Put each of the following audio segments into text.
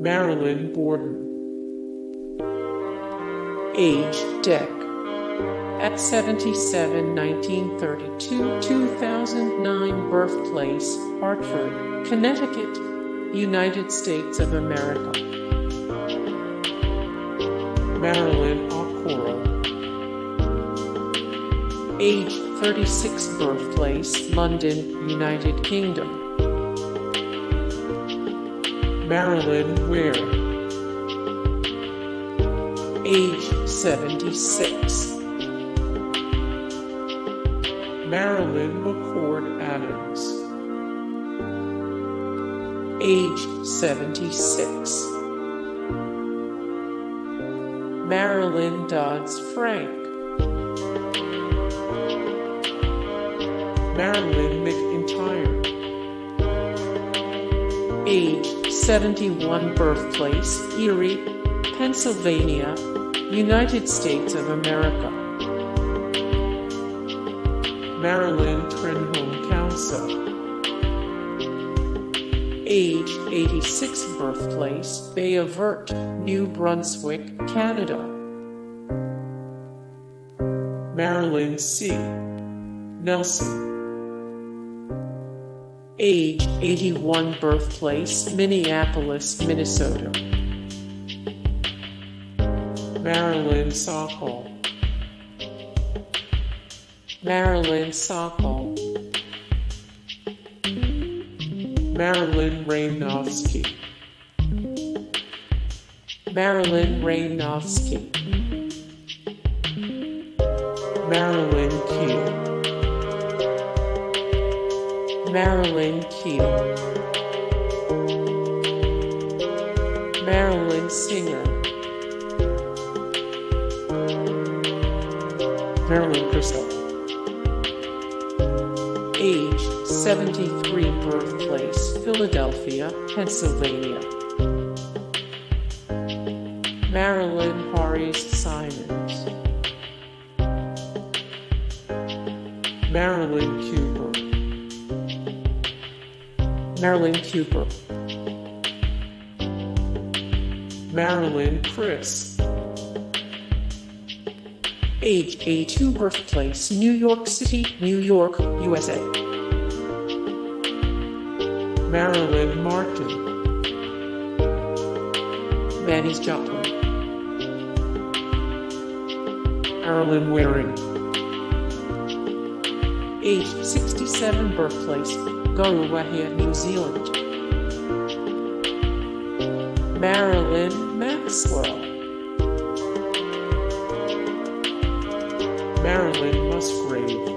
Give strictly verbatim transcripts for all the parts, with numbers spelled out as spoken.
Marilyn Borden. Age, Dec. At seventy-seven, nineteen thirty-two, two thousand nine. Birthplace, Hartford, Connecticut, United States of America. Marilyn Okoro. Age, thirty-six. Birthplace, London, United Kingdom. Marilyn Ware. Age, seventy-six. Marilyn McCord Adams. Age, seventy-six. Marilyn Dodds Frank. Marilyn McIntyre. Age, seventy-one. Birthplace, Erie, Pennsylvania, United States of America. Marilyn Trenholme Counsell. Age, eighty-six. Birthplace, Bay of Vert, New Brunswick, Canada. Marilyn C. Nelson. Age, eighty-one. Birthplace, Minneapolis, Minnesota. Marilyn Sokol. Marilyn Sokol. Marilyn Ramenofsky. Marilyn Ramenofsky. Marilyn Keel. Marilyn Keel. Marilyn Singer. Marilyn Chris. Age, seventy-three. Birthplace, Philadelphia, Pennsylvania. Marilyn Hawrys Simons. Marilyn Cooper. Marilyn Cooper. Marilyn Chris. Age, eighty-two. Birthplace, New York City, New York, U S A. Marilyn Martin. Manny's Joplin. Marilyn Waring. Age, sixty-seven. Birthplace, Garuwahia, New Zealand. Marilyn Maxwell. Marilyn Musgrave.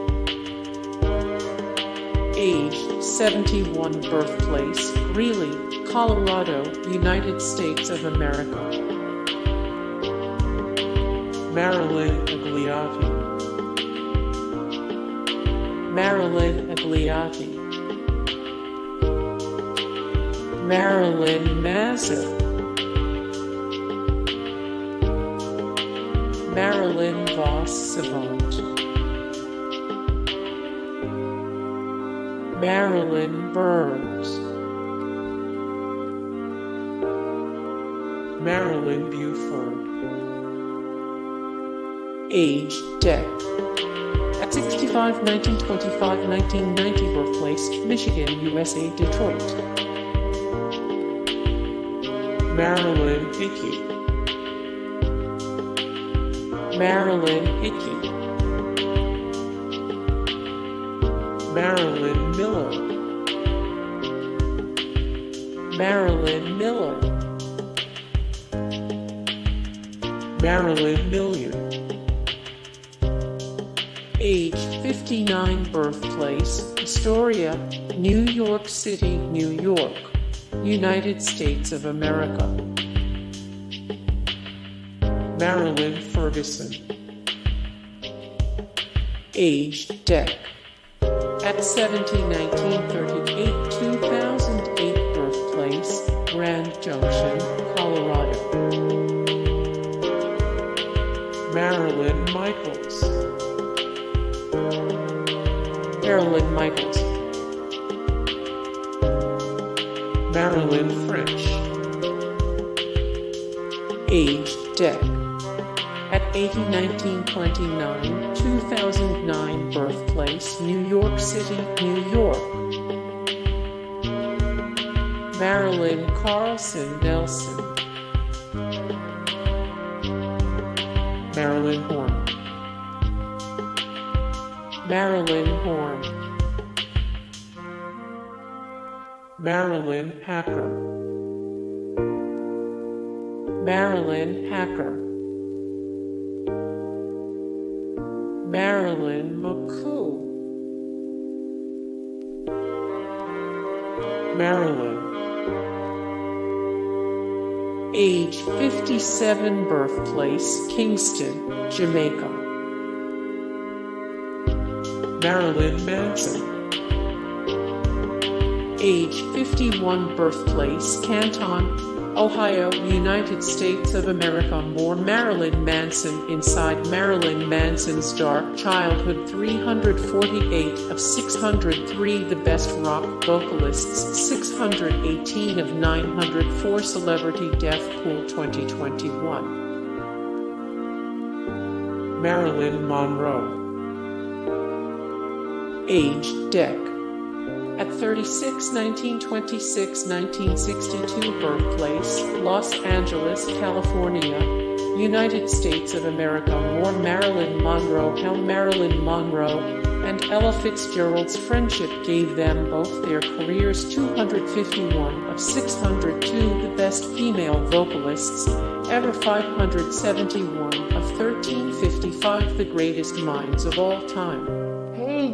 Age, seventy-one. Birthplace, Greeley, Colorado, United States of America. Marilyn Agliotti. Marilyn Agliotti. Marilyn Mazur. Marilyn Voss Savant. Marilyn Burns. Marilyn Buford. Age, Dec. At sixty-five, nineteen twenty-five, nineteen ninety. Birthplace, Michigan, U S A, Detroit. Marilyn Hickey. Marilyn Hickey. Marilyn Miller. Marilyn Miller. Marilyn Milliard. Age, fifty-nine. Birthplace, Astoria, New York City, New York, United States of America. Marilyn Ferguson. Age, Dec. At seventy, nineteen thirty-eight, two thousand eight. Birthplace, Grand Junction, Colorado. Marilyn Michaels. Marilyn Michaels. Marilyn French. Aged Dead. At eighty, nineteen twenty-nine, two thousand nine birthplace, New York City, New York. Marilyn Carlson Nelson. Marilyn Horn. Marilyn Horn. Marilyn Hacker. Marilyn Hacker. Marilyn McCord. Marilyn. Age fifty-seven, birthplace, Kingston, Jamaica. Marilyn Manson. Age fifty-one, birthplace, Canton, Ohio, United States of America. Born Marilyn Manson. Inside Marilyn Manson's dark childhood, three hundred forty-eight of six hundred three The Best Rock Vocalists, six hundred eighteen of nine hundred four Celebrity Death Pool twenty twenty-one. Marilyn Monroe. Aged Dead. At thirty-six, nineteen twenty-six, nineteen sixty-two birthplace, Los Angeles, California, United States of America. Born Marilyn Monroe. How Marilyn Monroe and Ella Fitzgerald's friendship gave them both their careers. Two hundred fifty-one of six hundred two The Best Female Vocalists Ever, five hundred seventy-one of thirteen fifty-five The Greatest Minds of All Time. Hey